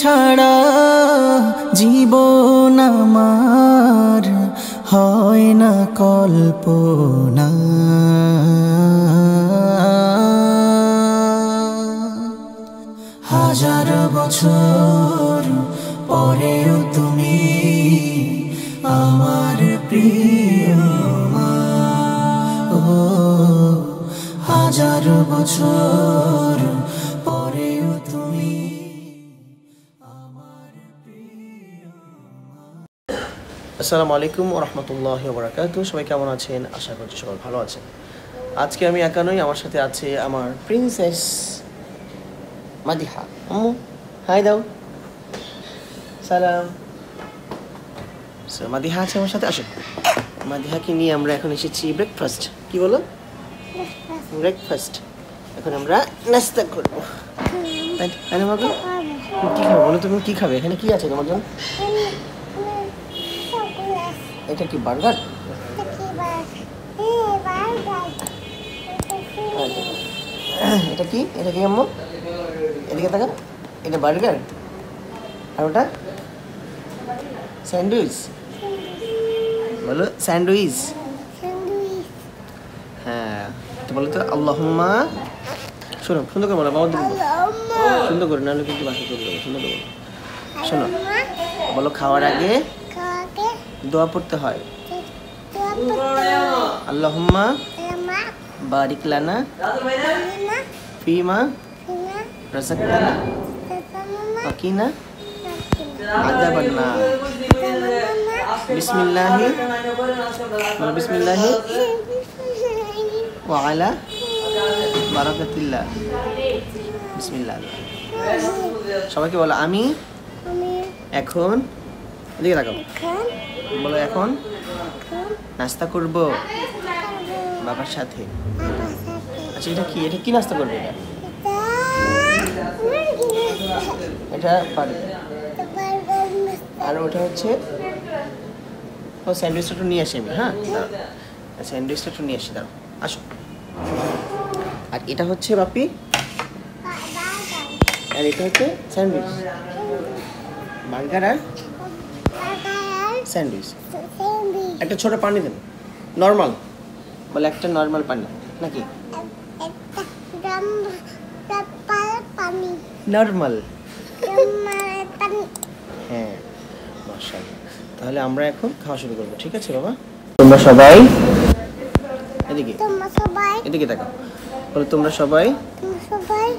ছাড়া জীবন আমার হয় না কল্পনা। হাজার বছর পরেও তুমি আমার প্রিয় মা, ও হাজার বছর পরেও তুমি আমার প্রিয় মা। আসসালামু আলাইকুম ওয়া রাহমাতুল্লাহি ওয়া বারাকাতুহু। সবাই কেমন আছেন? আশা করছি সবাই ভালো আছেন। আজকে আমি একা নই, আমার সাথে আছে আমার প্রিন্সেস মাদিহা। আম্মু হাই দাও, সালাম। সো মাদিহা আছে আমার সাথে। আসুন, মাদিহাকে নিয়ে আমরা এখন এসেছি ব্রেকফাস্ট। কি বলো? ব্রেকফাস্ট। এখন আমরা নাস্তা করব। তাহলে বাবা কি খাবে বলো? তুমি কি খাবে? এখানে কি আছে তোমার জন্য? এটা কি বার্গার? এটা কি? এটা কি আম্মু? এদিকে তাকান, এটা বার্গার। আর ওটা স্যান্ডউইচ। বলো স্যান্ডউইচ। হ্যাঁ তো বলো তো আল্লাহুম্মা। শোনো সুন্দর করে বলো, বাবা সুন্দর করে, নাহলে কিন্তু বাসা করে দেবো। সুন্দর করে শোনো, বলো খাওয়ার আগে দোয়া পড়তে হয়। আল্লাহুম্মা বারিক লানা ফিমা रसकना पकीना आदा बनना। बिस्मिल्लाहि बिस्मिल्लाहि व अला बरकतिल्लाह। बिस्मिल्लाह। সবাইকে বলো আমি এখন এদিকে তাকাও, বলো এখন নাস্তা করব বাবার সাথে। আচ্ছা এটা কি? এটা কি নাস্তা করবে? এটা এটা আর ওটা হচ্ছে ও স্যান্ডউইচটা একটু নিয়ে আসি আমি। হ্যাঁ স্যান্ডউইচটা একটু নিয়ে আসি, দাঁড়াও আসো। আর এটা হচ্ছে বাপি, আর এটা হচ্ছে স্যান্ডউইচ, বার্গার আর স্যান্ডউইচ। একটা ছোটো পানি দেবে, নর্মাল বলে একটা নর্মাল পানি নাকি? নরমাল পানি। হ্যাঁ মাশাআল্লাহ। তাহলে আমরা এখন খাওয়া শুরু করব, ঠিক আছে বাবা? তোমরা সবাই এদিকে, তোমরা সবাই এদিকে তাকাও। বলো তোমরা সবাই,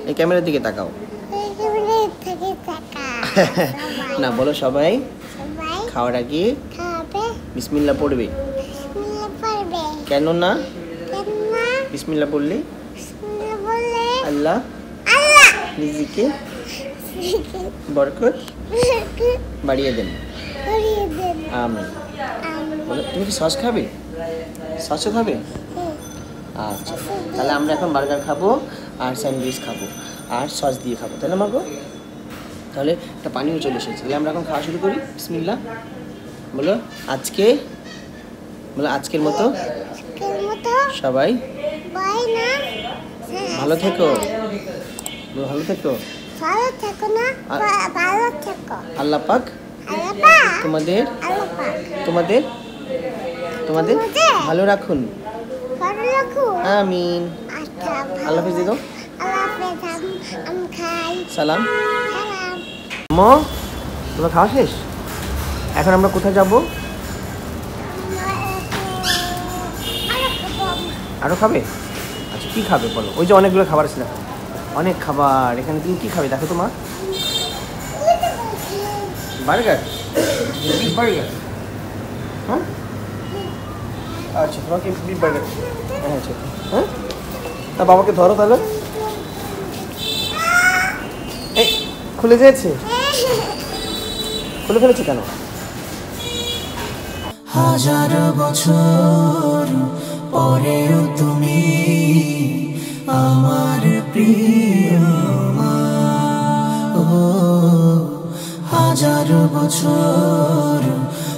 এই ক্যামেরার দিকে তাকাও। এই ক্যামেরার দিকে তাকাও না, বলো সবাই খাওয়ার আগে খাবে বিসমিল্লাহ পড়বে। বিসমিল্লাহ পড়বে কেন না? বিসমিল্লাহ বললে আল্লাহ নিজেকে বরকত বাড়িয়ে দেন। আমিন। তুমি কি সস খাবে? সসও খাবে? আচ্ছা তাহলে আমরা এখন বার্গার খাবো আর স্যান্ডউইচ খাবো আর সস দিয়ে খাবো, তাহলে মাগো। তাহলে একটা পানিও চলে এসেছে, তাহলে আমরা এখন খাওয়া শুরু করি। বিসমিল্লাহ বলো। আজকে বলো আজকের মতো সবাই ভালো থেকো। ভালো থেকো। ভালো থেকো না, ভালো থেকো। আল্লাহ পাক তোমাদের তোমাদের তোমাদের ভালো রাখুন। আমিন। আল্লাহ হাফেজ দিও। সালাম। মা তোমার খাওয়া শেষ? এখন আমরা কোথায় যাব? আরো খাবে? আচ্ছা কি খাবে বলো? ওই যে অনেকগুলো খাবার আছে না, অনেক খাবার এখানে। তুমি কি খাবে দেখো তো মা? বার্গার। বার্গার? হ্যাঁ আচ্ছা তোমাকে বিফ বার্গার। হ্যাঁ আচ্ছা হ্যাঁ, তা বাবাকে ধরো তাহলে। এই খুলে গেছে, খুলে ফেলেছে কেন? হাজার বছর পরেও তুমি আমার প্রিয় মা, ও হাজার বছর।